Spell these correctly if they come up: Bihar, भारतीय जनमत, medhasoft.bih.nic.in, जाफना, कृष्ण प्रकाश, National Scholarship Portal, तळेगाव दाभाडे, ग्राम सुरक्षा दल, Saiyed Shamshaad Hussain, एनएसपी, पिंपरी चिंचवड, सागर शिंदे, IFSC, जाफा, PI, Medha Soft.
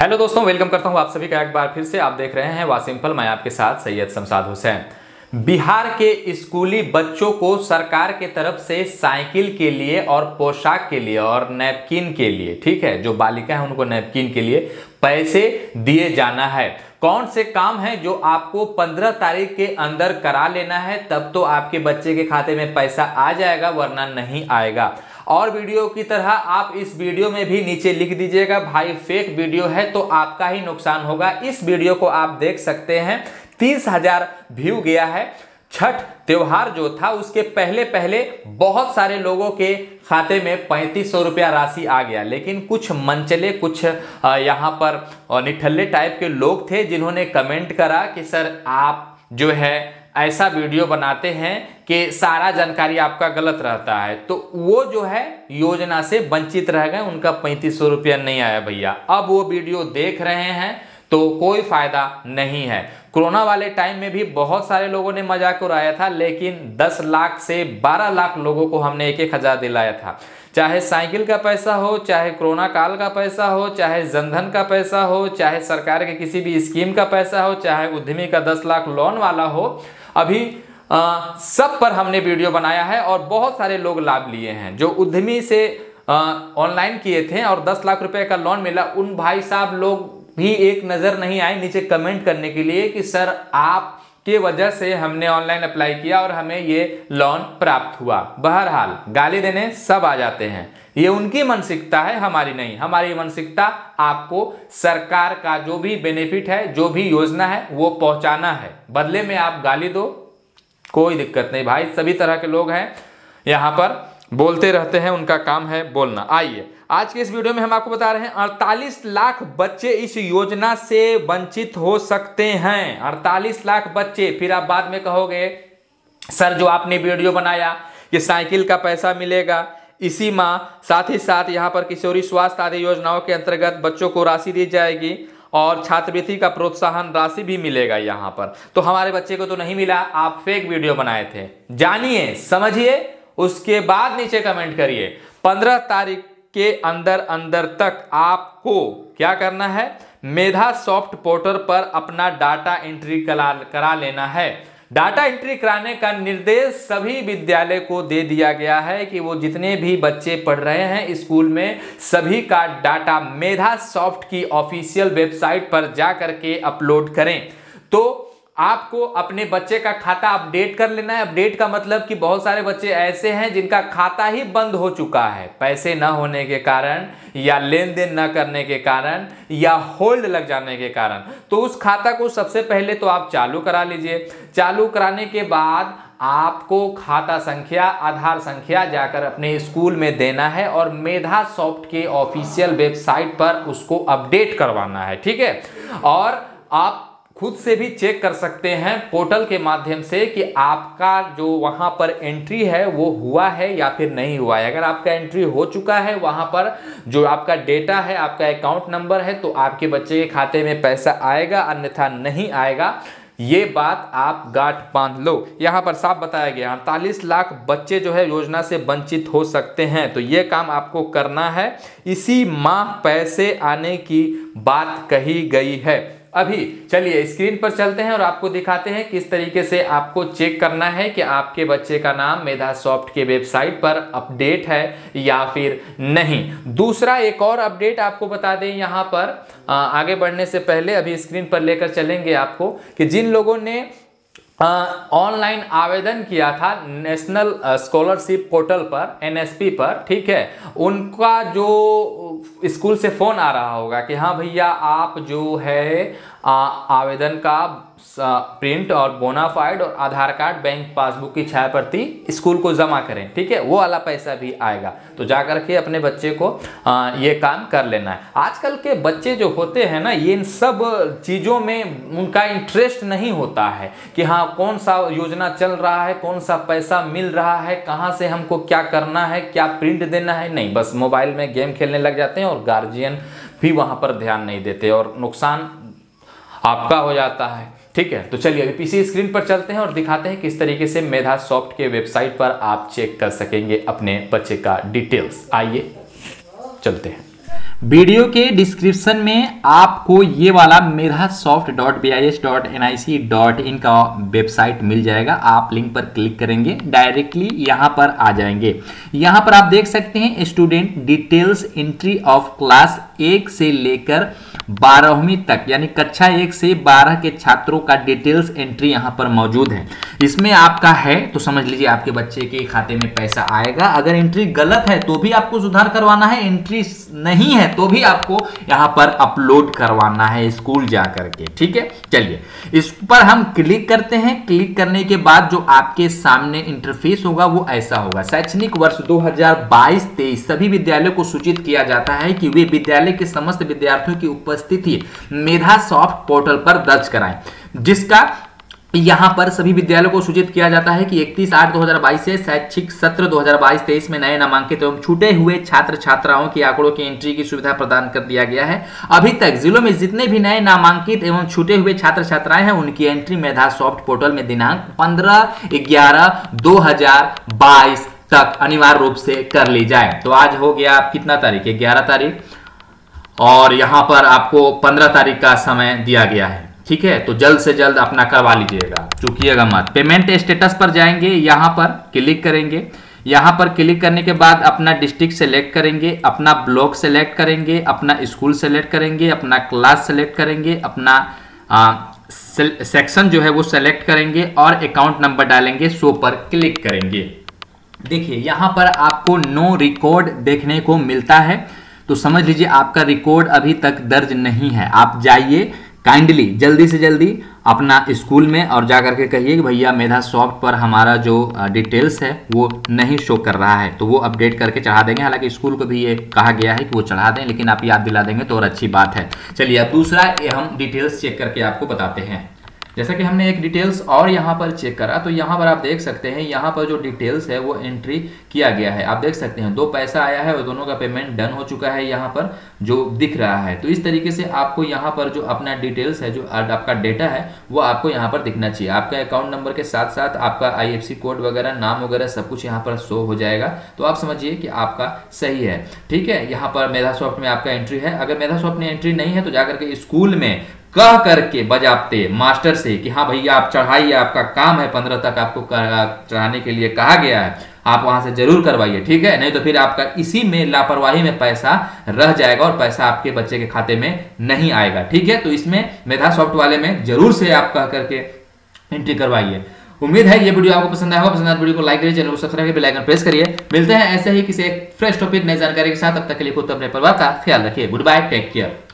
Hello दोस्तों, welcome करता हूं आप सभी का एक बार फिर से। आप देख रहे हैं वाह सिंपल, मैं आपके साथ सैयद शमशाद हुसैन। बिहार के स्कूली बच्चों को सरकार के तरफ से साइकिल के लिए और पोशाक के लिए और नैपकिन के लिए, ठीक है, जो बालिका है उनको नैपकिन के लिए पैसे दिए जाना है। कौन से काम है जो आपको 15 तारीख के अंदर करा लेना है, तब तो आपके बच्चे के खाते में पैसा आ जाएगा, वरना नहीं आएगा। और वीडियो की तरह आप इस वीडियो में भी नीचे लिख दीजिएगा भाई फेक वीडियो है, तो आपका ही नुकसान होगा। इस वीडियो को आप देख सकते हैं, 30,000 व्यू गया है। छठ त्योहार जो था उसके पहले पहले बहुत सारे लोगों के खाते में 3500 रुपया राशि आ गया, लेकिन कुछ मनचले, कुछ यहाँ पर निठल्ले टाइप के लोग थे जिन्होंने कमेंट करा कि सर आप जो है ऐसा वीडियो बनाते हैं कि सारा जानकारी आपका गलत रहता है, तो वो जो है योजना से वंचित रह गए, उनका 3500 रुपया नहीं आया। भैया अब वो वीडियो देख रहे हैं तो कोई फायदा नहीं है। कोरोना वाले टाइम में भी बहुत सारे लोगों ने मजाक उड़ाया था, लेकिन 10 लाख से 12 लाख लोगों को हमने 1,000 दिलाया था। चाहे साइकिल का पैसा हो, चाहे कोरोना काल का पैसा हो, चाहे जनधन का पैसा हो, चाहे सरकार के किसी भी स्कीम का पैसा हो, चाहे उद्यमी का 10 लाख लोन वाला हो, अभी सब पर हमने वीडियो बनाया है और बहुत सारे लोग लाभ लिए हैं। जो उद्यमी से ऑनलाइन किए थे और 10 लाख रुपए का लोन मिला, उन भाई साहब लोग भी एक नज़र नहीं आए नीचे कमेंट करने के लिए कि सर आप के वजह से हमने ऑनलाइन अप्लाई किया और हमें ये लोन प्राप्त हुआ। बहरहाल गाली देने सब आ जाते हैं, ये उनकी मानसिकता है, हमारी नहीं। हमारी मानसिकता आपको सरकार का जो भी बेनिफिट है, जो भी योजना है, वो पहुंचाना है। बदले में आप गाली दो, कोई दिक्कत नहीं भाई, सभी तरह के लोग हैं यहाँ पर, बोलते रहते हैं, उनका काम है बोलना। आइए आज के इस वीडियो में हम आपको बता रहे हैं 48 लाख बच्चे इस योजना से वंचित हो सकते हैं। 48 लाख बच्चे। फिर आप बाद में कहोगे सर जो आपने वीडियो बनाया कि साइकिल का पैसा मिलेगा इसी माह, साथ ही साथ यहाँ पर किशोरी स्वास्थ्य आदि योजनाओं के अंतर्गत बच्चों को राशि दी जाएगी और छात्रवृत्ति का प्रोत्साहन राशि भी मिलेगा यहाँ पर, तो हमारे बच्चे को तो नहीं मिला, आप फेक वीडियो बनाए थे। जानिए, समझिए, उसके बाद नीचे कमेंट करिए। 15 तारीख के अंदर अंदर तक आपको क्या करना है, मेधा सॉफ्ट पोर्टल पर अपना डाटा एंट्री करा लेना है। डाटा एंट्री कराने का निर्देश सभी विद्यालय को दे दिया गया है कि वो जितने भी बच्चे पढ़ रहे हैं स्कूल में, सभी का डाटा मेधा सॉफ्ट की ऑफिशियल वेबसाइट पर जा करके अपलोड करें। तो आपको अपने बच्चे का खाता अपडेट कर लेना है। अपडेट का मतलब कि बहुत सारे बच्चे ऐसे हैं जिनका खाता ही बंद हो चुका है, पैसे ना होने के कारण या लेन देन ना करने के कारण या होल्ड लग जाने के कारण। तो उस खाता को सबसे पहले तो आप चालू करा लीजिए। चालू कराने के बाद आपको खाता संख्या, आधार संख्या जाकर अपने स्कूल में देना है और मेधा सॉफ्ट के ऑफिशियल वेबसाइट पर उसको अपडेट करवाना है, ठीक है। और आप खुद से भी चेक कर सकते हैं पोर्टल के माध्यम से कि आपका जो वहाँ पर एंट्री है वो हुआ है या फिर नहीं हुआ है। अगर आपका एंट्री हो चुका है, वहाँ पर जो आपका डेटा है, आपका अकाउंट नंबर है, तो आपके बच्चे के खाते में पैसा आएगा, अन्यथा नहीं आएगा। ये बात आप गांठ बांध लो। यहाँ पर साफ बताया गया 48 लाख बच्चे जो है योजना से वंचित हो सकते हैं, तो ये काम आपको करना है। इसी माह पैसे आने की बात कही गई है। अभी चलिए स्क्रीन पर चलते हैं और आपको दिखाते हैं किस तरीके से आपको चेक करना है कि आपके बच्चे का नाम मेधा सॉफ्ट के वेबसाइट पर अपडेट है या फिर नहीं। दूसरा एक और अपडेट आपको बता दें, यहाँ पर आगे बढ़ने से पहले अभी स्क्रीन पर लेकर चलेंगे आपको, कि जिन लोगों ने ऑनलाइन आवेदन किया था नेशनल स्कॉलरशिप पोर्टल पर, एनएसपी पर, ठीक है, उनका जो स्कूल से फ़ोन आ रहा होगा कि हाँ भैया आप जो है आवेदन का प्रिंट और बोनाफाइड और आधार कार्ड, बैंक पासबुक की 6 प्रति स्कूल को जमा करें, ठीक है, वो वाला पैसा भी आएगा। तो जा करके अपने बच्चे को ये काम कर लेना है। आजकल के बच्चे जो होते हैं ना, ये इन सब चीज़ों में उनका इंटरेस्ट नहीं होता है कि हाँ कौन सा योजना चल रहा है, कौन सा पैसा मिल रहा है, कहाँ से हमको क्या करना है, क्या प्रिंट देना है, नहीं, बस मोबाइल में गेम खेलने लग जाते हैं और गार्जियन भी वहाँ पर ध्यान नहीं देते और नुकसान आपका हो जाता है, ठीक है। तो चलिए अभी पीछे स्क्रीन पर चलते हैं और दिखाते हैं किस तरीके से मेधा सॉफ्ट के वेबसाइट पर आप चेक कर सकेंगे अपने बच्चे का डिटेल्स। आइए चलते हैं। वीडियो के डिस्क्रिप्शन में आपको ये वाला medhasoft.bih.nic.in का वेबसाइट मिल जाएगा। आप लिंक पर क्लिक करेंगे, डायरेक्टली यहाँ पर आ जाएंगे। यहाँ पर आप देख सकते हैं student details, entry of class 1 से लेकर 12वीं तक, यानी कक्षा 1 से 12 के छात्रों का डिटेल्स एंट्री यहाँ पर मौजूद है। इसमें आपका है तो समझ लीजिए आपके बच्चे के खाते में पैसा आएगा। अगर एंट्री गलत है तो भी आपको सुधार करवाना है, एंट्री नहीं है तो भी आपको यहाँ पर अपलोड करवाना है स्कूल जा करके। ठीक है, चलिए इस पर हम क्लिक करते हैं। क्लिक करने के बाद जो आपके सामने इंटरफेस होगा वो ऐसा होगा। शैक्षणिक वर्ष 2022-23 सभी विद्यालयों को सूचित किया जाता है कि वे विद्यालय के समस्त विद्यार्थियों की उपस्थिति मेधा सॉफ्ट पोर्टल पर दर्ज कराएं, जिसका यहां पर सभी विद्यालयों को सूचित किया जाता है कि 31/8/2022 से शैक्षिक सत्र 2022-23 में नए नामांकित एवं छूटे हुए छात्र छात्राओं के आंकड़ों की एंट्री की सुविधा प्रदान कर दिया गया है। अभी तक जिलों में जितने भी नए नामांकित एवं छूटे हुए छात्र छात्राएं हैं उनकी एंट्री मेधा सॉफ्ट पोर्टल में दिनांक 15/11/2022 तक अनिवार्य रूप से कर ली जाए। तो आज हो गया कितना तारीख है, 11 तारीख, और यहाँ पर आपको 15 तारीख का समय दिया गया है। ठीक है, तो जल्द से जल्द अपना करवा लीजिएगा, चूकिएगा मत। पेमेंट स्टेटस पर जाएंगे, यहाँ पर क्लिक करेंगे। यहाँ पर क्लिक करने के बाद अपना डिस्ट्रिक्ट सेलेक्ट करेंगे, अपना ब्लॉक सेलेक्ट करेंगे, अपना स्कूल सेलेक्ट करेंगे, अपना क्लास सेलेक्ट करेंगे, अपना सेक्शन जो है वो सेलेक्ट करेंगे और अकाउंट नंबर डालेंगे। शो पर क्लिक करेंगे। देखिए यहाँ पर आपको नो रिकॉर्ड देखने को मिलता है, तो समझ लीजिए आपका रिकॉर्ड अभी तक दर्ज नहीं है। आप जाइए काइंडली, जल्दी से जल्दी अपना स्कूल में और जा करके कहिए कि भैया मेधा सॉफ्ट पर हमारा जो डिटेल्स है वो नहीं शो कर रहा है, तो वो अपडेट करके चढ़ा देंगे। हालांकि स्कूल को भी ये कहा गया है कि वो चढ़ा दें, लेकिन आप याद दिला देंगे तो और अच्छी बात है। चलिए अब दूसरा ये हम डिटेल्स चेक करके आपको बताते हैं। जैसा कि हमने एक डिटेल्स और यहाँ पर चेक करा, तो यहाँ पर आप देख सकते हैं यहाँ पर जो डिटेल्स है वो एंट्री किया गया है। आप देख सकते हैं 2 पैसा आया है और दोनों का पेमेंट डन हो चुका है, यहाँ पर जो दिख रहा है। तो इस तरीके से आपको यहाँ पर जो अपना डिटेल्स है, जो आपका डेटा है, वो आपको यहाँ पर दिखना चाहिए। आपका अकाउंट नंबर के साथ साथ आपका IFSC कोड वगैरह, नाम वगैरह सब कुछ यहाँ पर शो हो जाएगा। तो आप समझिए कि आपका सही है। ठीक है, यहाँ पर मेधा सॉफ्ट में आपका एंट्री है। अगर मेधा सॉफ्ट में एंट्री नहीं है तो जाकर के स्कूल में कह करके बजाते मास्टर से कि हाँ भैया आप चढ़ाइए, आपका काम है, 15 तक आपको चढ़ाने के लिए कहा गया है, आप वहां से जरूर करवाइए। ठीक है, नहीं तो फिर आपका इसी में लापरवाही में पैसा रह जाएगा और पैसा आपके बच्चे के खाते में नहीं आएगा। ठीक है, तो इसमें मेधा सॉफ्ट वाले में जरूर से आप कह करके एंट्री करवाइए। उम्मीद है ये वीडियो आपको पसंद आया होगा। पसंद आया वीडियो को लाइक करिए, चैनल को सब्सक्राइब करके बेल आइकन प्रेस करिए। मिलते हैं ऐसे ही किसी एक फ्रेश टॉपिक नई जानकारी के साथ। अब तक के लिए खुद अपने परिवार का ख्याल रखिए। Goodbye, take care.